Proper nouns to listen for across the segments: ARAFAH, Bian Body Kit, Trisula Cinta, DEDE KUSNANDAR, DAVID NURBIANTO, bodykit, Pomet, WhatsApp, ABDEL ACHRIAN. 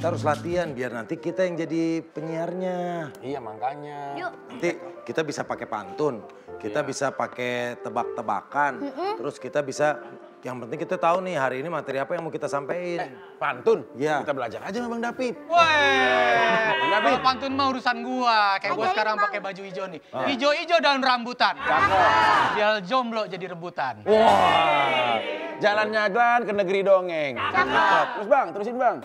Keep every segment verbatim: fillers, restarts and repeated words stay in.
Kita harus latihan biar nanti kita yang jadi penyiarnya. Iya, makanya. Yuk. Nanti kita bisa pakai pantun, kita iya. bisa pakai tebak-tebakan, mm -mm. terus kita bisa, yang penting kita tahu nih hari ini materi apa yang mau kita sampaikan. Eh, pantun? Iya. Kita belajar aja sama Bang David. Weh, kalau pantun mah urusan gua. Kayak gua sekarang pakai baju hijau nih. Hijau-hijau ah. daun rambutan. Jal jomblo jadi rebutan. Wah. Wow. Jalan Nyaglan ke negeri dongeng. Cakep. Terus bang, terusin bang.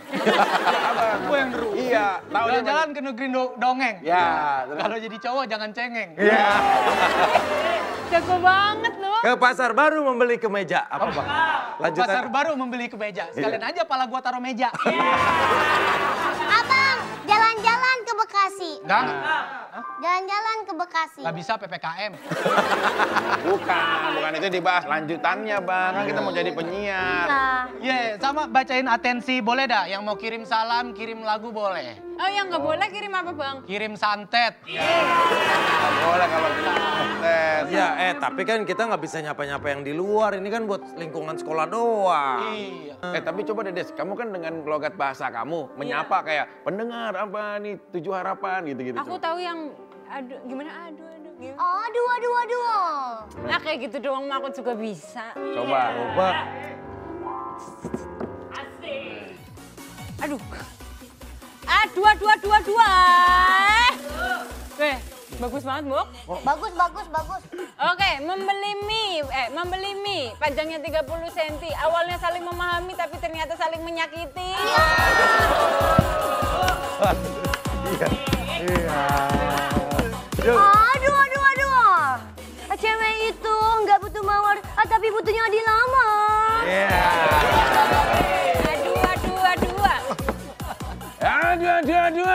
Gue yang deru. Iya. Jalan-jalan ke negeri dongeng. Ya. Kalau jadi cowok jangan cengeng. Iya. Jago banget loh. Ke pasar baru membeli kemeja. Apa bang? Lanjut. Ke pasar baru membeli kemeja. Sekalian aja pala gua taruh meja. Abang, jalan-jalan ke Bekasi. Enggak. Jalan-jalan ke Bekasi. Gak bisa P P K M. Bukan, bukan itu dibahas lanjutannya bang. Kan kita mau jadi penyiar. Iya, yeah, sama bacain atensi boleh dah. Yang mau kirim salam, kirim lagu boleh. Oh yang gak oh. boleh kirim apa bang? Kirim santet. Iya. Yeah. Gak boleh kalau kirim santet. Ya eh tapi kan kita gak bisa nyapa-nyapa yang di luar. Ini kan buat lingkungan sekolah doang. Iya. Eh tapi coba deh Des, kamu kan dengan logat bahasa kamu. Menyapa yeah. kayak pendengar apa nih, tujuh harapan gitu-gitu. Aku coba. tahu yang aduh, gimana aduh, aduh, gimana? Aduh, aduh, aduh. Nah kayak gitu doang mah aku juga bisa. Coba, yeah. coba. Asik. Aduh. Aduh, aduh, aduh, aduh. Eh, bagus banget, Mok. Oh. Bagus, bagus, bagus. Oke, membeli mie. Eh, membeli mie. Panjangnya tiga puluh sentimeter. Awalnya saling memahami, tapi ternyata saling menyakiti. Iya. Iya. Aduh, aduh, aduh. Cewek itu nggak butuh mawar, ah, tapi butuhnya dilamar. Yeah. Aduh, aduh, aduh. Aduh, aduh, aduh.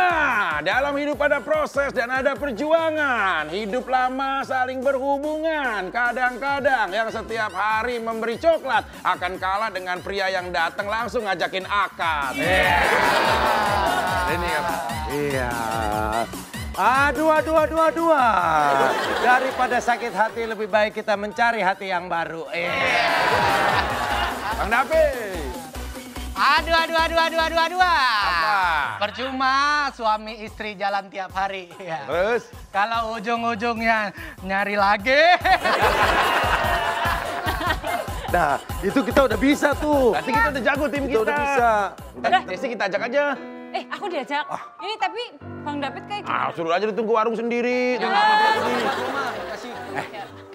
Dalam hidup ada proses dan ada perjuangan. Hidup lama saling berhubungan. Kadang-kadang yang setiap hari memberi coklat akan kalah dengan pria yang datang langsung ngajakin akad. Yeah. Yeah. Ini apa? Iya. Yeah. Aduh, aduh, aduh, aduh. Daripada sakit hati lebih baik kita mencari hati yang baru. Eh. Bang David. Aduh, aduh, aduh, aduh, aduh, aduh. Apa? Percuma suami istri jalan tiap hari. Ya. Terus? Kalau ujung-ujungnya nyari lagi. Nah, itu kita udah bisa tuh. Berarti kita udah jago tim kita. Kita udah bisa. Udah, Desi kita ajak aja. Eh, aku diajak. Ah. Ini tapi Bang David kayak gitu. Ah, suruh aja ditunggu warung sendiri. Ya. Eh,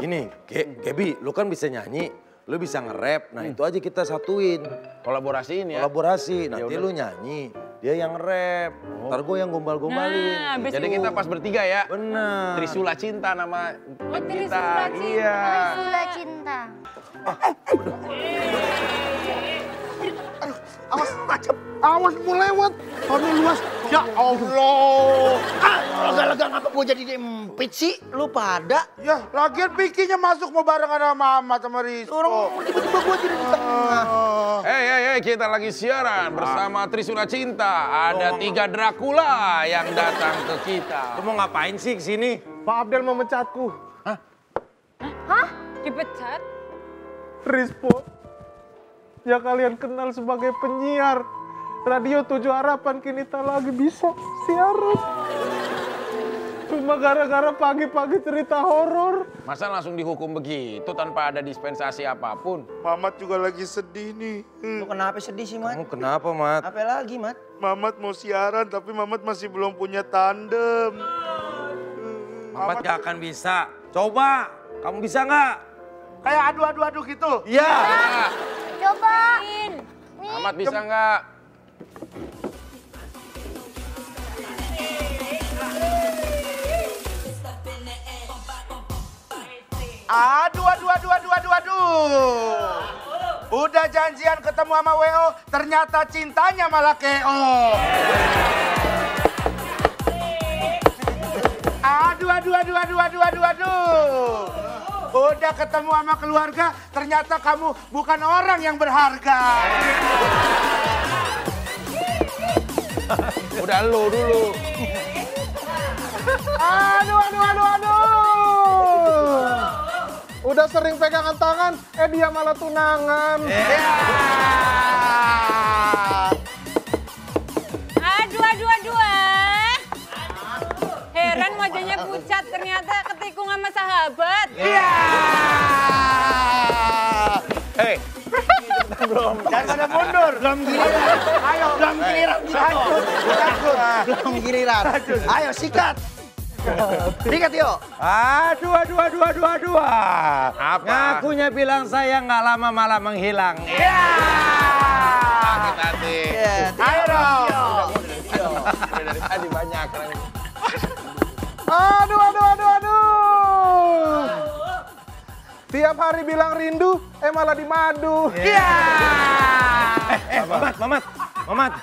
gini, Ge Gebi, lu kan bisa nyanyi, lu bisa nge-rap. Nah, hmm. itu aja kita satuin. Kolaborasiin ya? Kolaborasi. Nanti ya lu nyanyi, dia yang nge-rap. Oh. Ntar gue yang gombal-gombalin. Nah, jadi itu. Kita pas bertiga ya? Bener. Trisula Cinta nama oh, kita. Trisula Cinta. Iya. Trisula Cinta. Ah. Awas, macet. Awas mau lewat, aduh luas. Ya Allah. Ah, lega-lega ngapa gue jadi diempit sih? Lu pada? Ya, lagian pikirnya masuk mau barengan sama Mama sama Rizko. Orang tiba-tiba gue jadi di tengah. Hei, hei, hei, kita lagi siaran bersama Trisula Cinta. Ada tiga Dracula yang datang ke kita. Lu mau ngapain sih kesini? Pak Abdel mau mencatku. Hah? Hah? Dipecat? Rizko, yang kalian kenal sebagai penyiar Radio Tujuh Harapan kini tak lagi bisa siaran. Cuma gara-gara pagi-pagi cerita horor. Masa langsung dihukum begitu tanpa ada dispensasi apapun? Mamat juga lagi sedih nih. Lu kenapa sedih sih, Mat? Kamu kenapa, Mat? Apa lagi, Mat? Mamat mau siaran tapi Mamat masih belum punya tandem. Mamat, Mamat gak akan bisa. Coba, kamu bisa nggak? Kayak adu-adu-adu gitu? Iya. Yeah. Coba. Mamat bisa nggak? Aduh, aduh, aduh, aduh, aduh, aduh. Udah janjian ketemu sama W O, ternyata cintanya malah K O. Aduh, aduh, aduh, aduh, aduh, aduh, aduh. Udah ketemu sama keluarga, ternyata kamu bukan orang yang berharga. Udah lu dulu. Aduh, aduh, aduh, aduh. Udah sering pegangan tangan, eh dia malah tunangan. Yeah. wajahnya pucat, ternyata ketikung sama sahabat. Iya. Hei. Belum. Jangan ada mundur. Belum giliran. Ayo. Belum giliran. Takut. Takut. Belum giliran. Ayo sikat. Sikat yuk. Aduh, aduh, aduh, aduh, aduh. Apa? Ngakunya bilang saya nggak lama malah menghilang. Iya. Hati-hati. Ayo dong. Dari tadi banyak. Aduh, aduh, aduh, aduh. Tiap hari bilang rindu, eh malah dimadu. Iya. Eh, Mamat, Mamat, Mamat.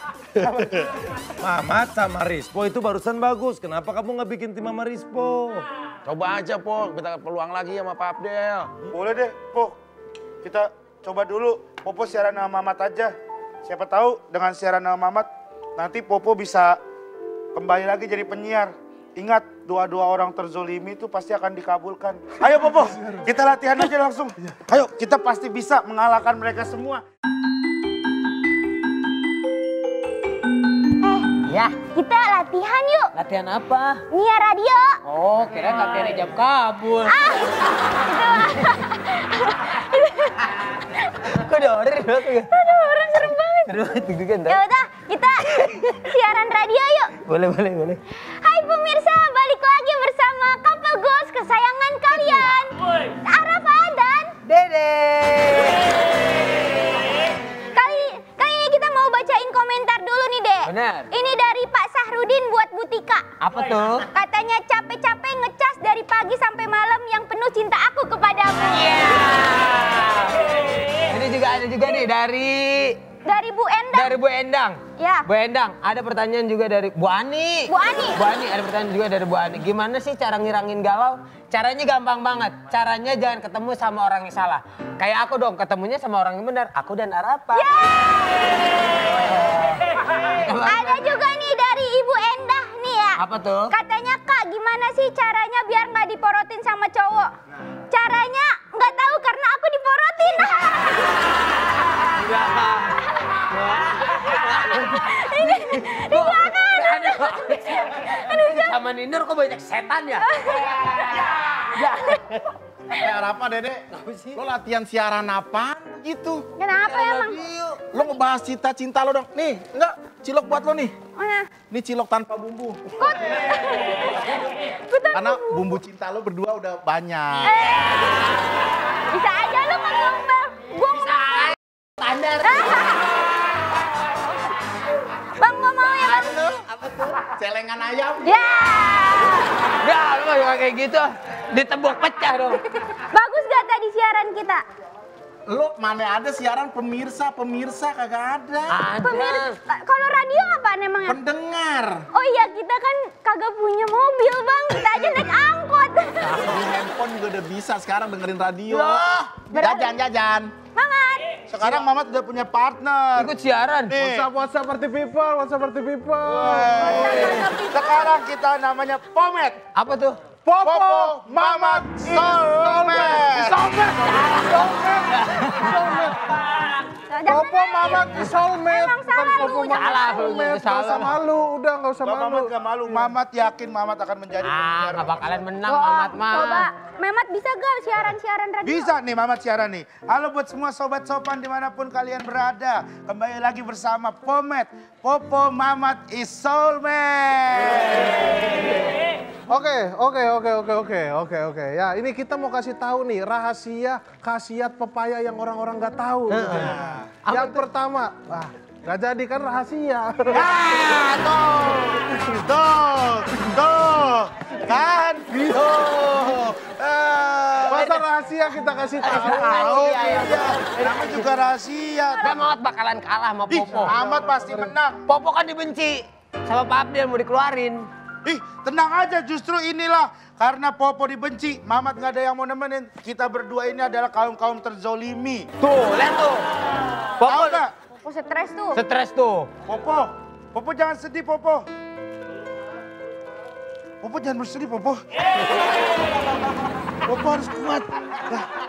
Mamat sama Rispo itu barusan bagus. Kenapa kamu nggak bikin tim sama Rispo? Coba aja, Po. Kita peluang lagi sama Pak Abdel. Boleh deh, Po. Kita coba dulu. Popo siaran sama Mamat aja. Siapa tahu dengan siaran sama Mamat, nanti Popo bisa kembali lagi jadi penyiar. Ingat, doa-doa orang terzolimi itu pasti akan dikabulkan. Ayo Popo, kita latihan aja langsung. Ayo, kita pasti bisa mengalahkan mereka semua. Eh, ya. Kita latihan yuk. Latihan apa? Nyiar radio. Oh, kirain latihan jam kabul. Ah, kok ada orang? Ada orang, serem banget. Ya udah, kita siaran radio yuk. Boleh, boleh, boleh. Hai pemirsa, balik lagi bersama couple goals kesayangan kalian. Arafah dan Dede. Kali, kali ini kita mau bacain komentar dulu nih, Dek. Benar. Ini dari Pak Sahrudin buat Butika. Apa tuh? Katanya capek-capek ngecas dari pagi sampai malam yang penuh cinta aku kepadamu. Iya. Ini juga ada juga nih dari... Dari Bu Endang. Dari Bu Endang. Ya. Bu Endang, ada pertanyaan juga dari Bu Ani. Bu Ani. Bu Ani, ada pertanyaan juga dari Bu Ani. Gimana sih cara ngirangin galau? Caranya gampang banget. Caranya jangan ketemu sama orang yang salah. Kayak aku dong, ketemunya sama orang yang benar. Aku dan Arafah. Yeah. Ada juga nih dari Ibu Endah nih ya. Apa tuh? Katanya, Kak, gimana sih caranya biar nggak diporotin sama cowok? Caranya nggak tahu karena aku diporotin. Enggak, Pak. Ini di belakang. Sama Ninur kok banyak setan ya? Ya. Kayak Arafah, Dede. Lo latihan siaran apa gitu? Kenapa emang? Lo ngebahas cinta-cinta lo dong. Nih, enggak. Cilok buat lo nih. Mana? Ini cilok tanpa bumbu. Kok? Karena bumbu cinta lo berdua udah banyak. Bisa aja lo ngomong. Bisa aja. Standar. Bang, gak mau ya Bang? Lu, apa tuh? Celengan ayam. Ya. Ya, lu gak kayak gitu. Ditembok pecah dong. Bagus gak tadi siaran kita? Lu mana ada siaran pemirsa-pemirsa kagak ada. Ada. Pemirsa, kalau radio apaan emang? Pendengar. Oh iya, kita kan kagak punya mobil Bang. Kita aja naik angkot. Di handphone juga udah bisa sekarang dengerin radio. Jajan-jajan. Sekarang Mamat udah punya partner. Ikut siaran. WhatsApp, WhatsApp party people, WhatsApp party people. Sekarang kita namanya Pomet. Apa tuh? Popo Mamat Solmet. Solmet. Solmet. Popo Mamat Solmet. Bukan Popo Mamat Solmet. Gak usah malu, udah gak usah malu. Mamat gak malu. Mamat yakin Mamat akan menjadi penyiar. Ah, gak bakalan menang Mamat mah. Coba. Mamat bisa gak siaran-siaran radio? Bisa nih Mamat siaran nih. Halo buat semua sobat sopan dimanapun kalian berada. Kembali lagi bersama Pomet. Popo Mamat is Solmet. Oke, oke, oke, oke, oke, oke, oke. Ya ini kita mau kasih tahu nih rahasia khasiat pepaya yang orang-orang gak tahu. Nah, yang pertama, wah gak jadi kan rahasia. Ya, tuh, tuh, tuh, kan, tuh. Masa rahasia kita kasih tahu. Oh iya, namanya juga rahasia. Dan Mamat bakalan kalah sama Popo. Mamat pasti menang. Popo kan dibenci sama Pak Abdel mau dikeluarin. Ih, tenang aja, justru inilah karena Popo dibenci, Mamat nggak ada yang mau nemenin. Kita berdua ini adalah kaum-kaum terzolimi. Tuh, lihat tuh. Popo nggak? Popo stres tuh. Stres tuh. Popo, Popo jangan sedih Popo. Popo jangan bersedih Popo. Popo harus kuat. Nah.